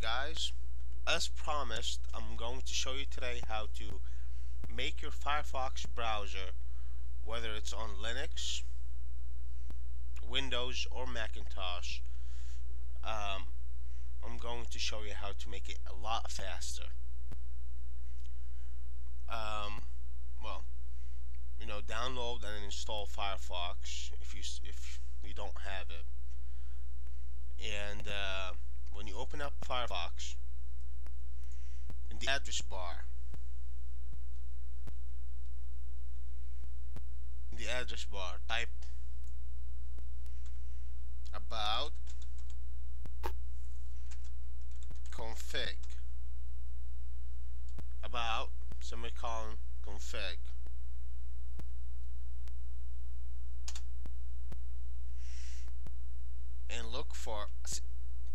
guys, as promised, I'm going to show you today how to make your Firefox browser, whether it's on Linux, Windows, or Macintosh. I'm going to show you how to make it a lot faster. Well, you know, download and install Firefox if you don't have it. And when you open up Firefox, in the address bar, type about config /config. And look for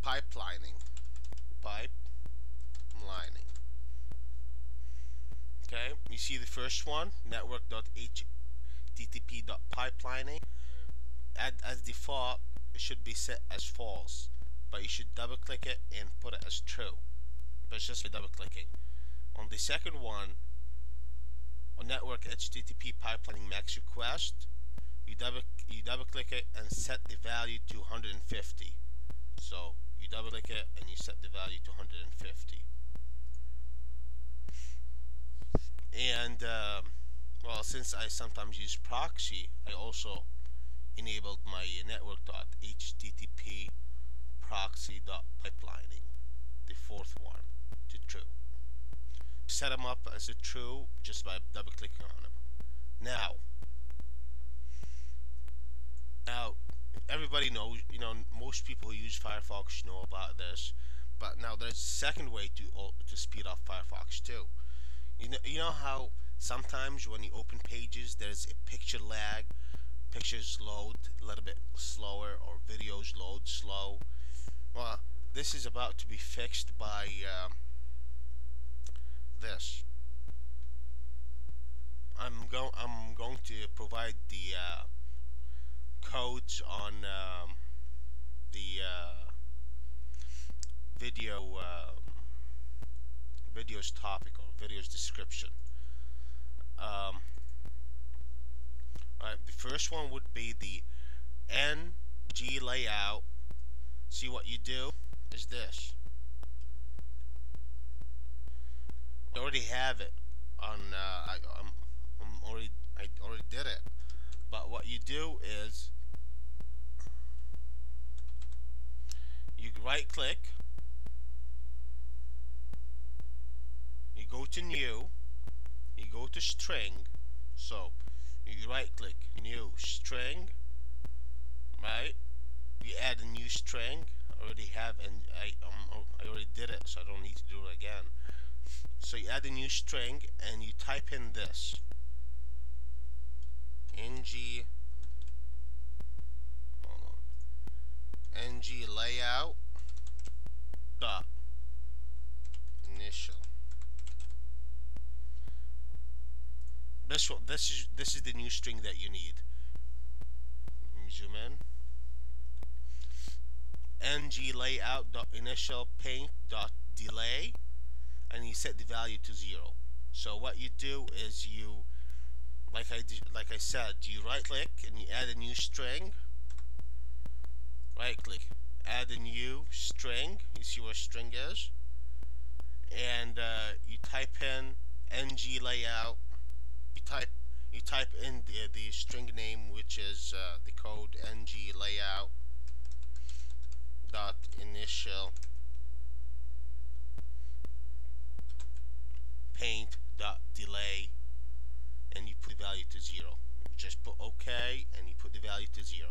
pipelining. Okay, you see the first one, network.http.pipelining. As default, it should be set as false, but you should double click it and put it as true. But it's just by double clicking. On the second one, on network HTTP pipelining max request, you double click it and set the value to 150. So you double click it and you set the value to 150. And well, since I sometimes use proxy, I also enabled my network.http proxy.pipelining, the fourth one, to true. Set them up as a true just by double clicking on them. Now everybody knows, you know, most people who use Firefox know about this, but now there's a second way to speed up Firefox too. You know how sometimes when you open pages there's a picture lag, pictures load a little bit slower or videos load slow? Well, this is about to be fixed by this. I'm going to provide the codes on the videos topic or videos description. Alright, the first one would be the nglayout. See, what you do is this. I already have it on. I already did it. But what you do is you right click, you go to new, you go to string. So you right click new string, right? You add a new string. I already have, and I already did it, so I don't need to do it again. So you add a new string and you type in this nglayout dot initial. This is the new string that you need. Let me zoom in. nglayout dot initial paint dot delay, and you set the value to 0. So what you do is you, like I said, you right click and you add a new string. Right click, add a new string. You see where string is, and you type in nglayout. You type in the string name, which is the code nglayout dot initial paint dot delay, and you put the value to 0. You just put OK and you put the value to 0.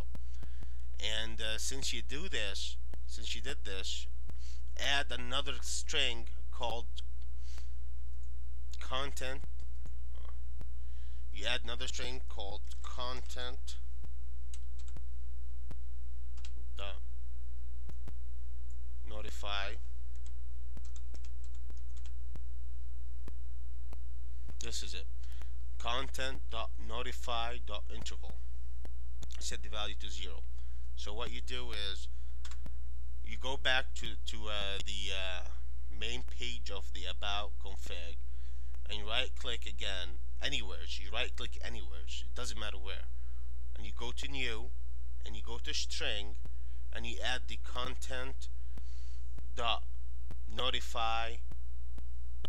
And since you did this, add another string called content. You add another string called content dot notify. This is it. Content.notify.interval. Set the value to 0. So what you do is you you go back to the main page of the About config, and you right click again anywhere. So you right click anywhere, so it doesn't matter where, and you go to new, and you go to string, and you add the content dot notify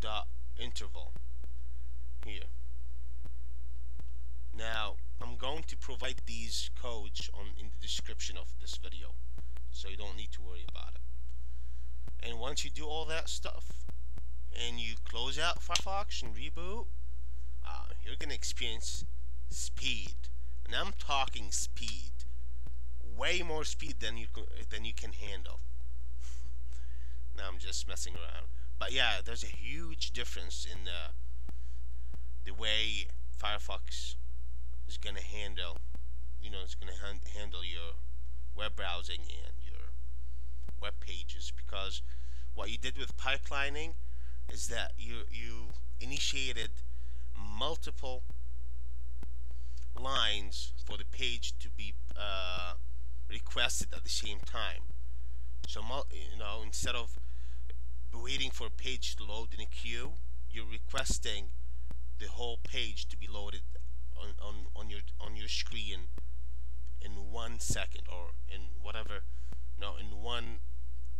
dot interval here. Now I'm going to provide these codes in the description of this video, so you don't need to worry about it. And once you do all that stuff and you close out Firefox and reboot, you're gonna experience speed, and I'm talking speed, way more speed than you can handle. Now I'm just messing around, but yeah, there's a huge difference in the way Firefox is gonna handle, it's gonna handle your web browsing and your web pages, because what you did with pipelining is that you initiated multiple lines for the page to be requested at the same time. So instead of waiting for a page to load in a queue, you're requesting the whole page to be loaded on your screen in 1 second, or in whatever, in one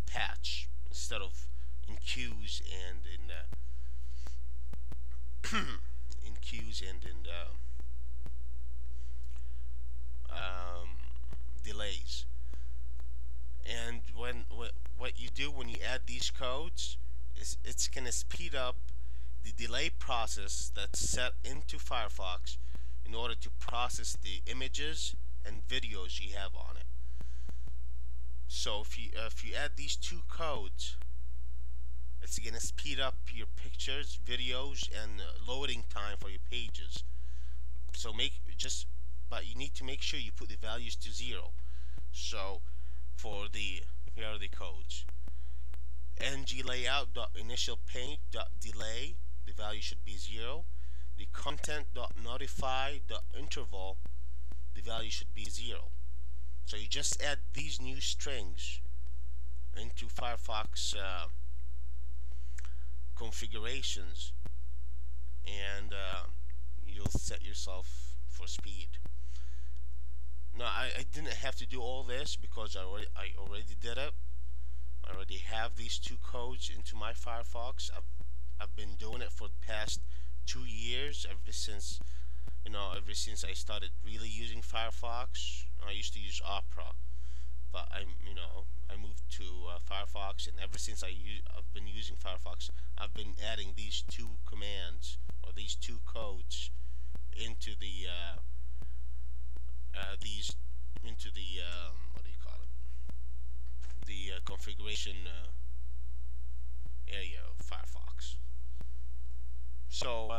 patch, instead of in queues and in in queues and in delays. And what you do when you add these codes is it's gonna speed up the delay process that's set into Firefox in order to process the images and videos you have on it. So if you add these two codes, it's gonna speed up your pictures, videos, and loading time for your pages. So but you need to make sure you put the values to 0. So here are the codes: nglayout.initialPaint.delay, the value should be 0. The content.notify.interval, the value should be 0. So you just add these new strings into Firefox configurations, and you'll set yourself for speed. Now I didn't have to do all this because I already did it. I already have these two codes into my Firefox. I've been doing it for the past 2 years, ever since I started really using Firefox. I used to use Opera, but I moved to Firefox, and ever since I've been using Firefox, I've been adding these two commands, or these two codes, into the what do you call it? The configuration area of Firefox. So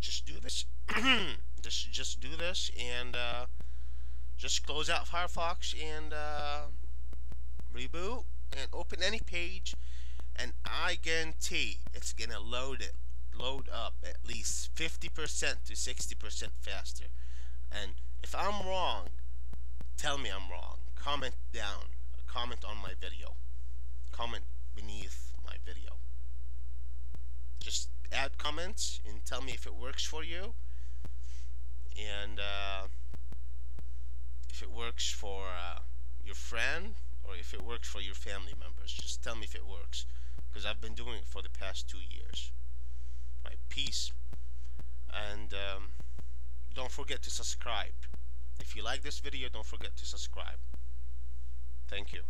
just do this, just do this, and just close out Firefox and reboot, and open any page, and I guarantee it's gonna load up at least 50% to 60% faster. And if I'm wrong, tell me I'm wrong. Comment down. Comment on my video. Comment beneath my video. Just add comments and tell me if it works for you. And if it works for your friend, or if it works for your family members. Just tell me if it works, because I've been doing it for the past 2 years. All right, peace. And don't forget to subscribe. If you like this video, don't forget to subscribe. Thank you.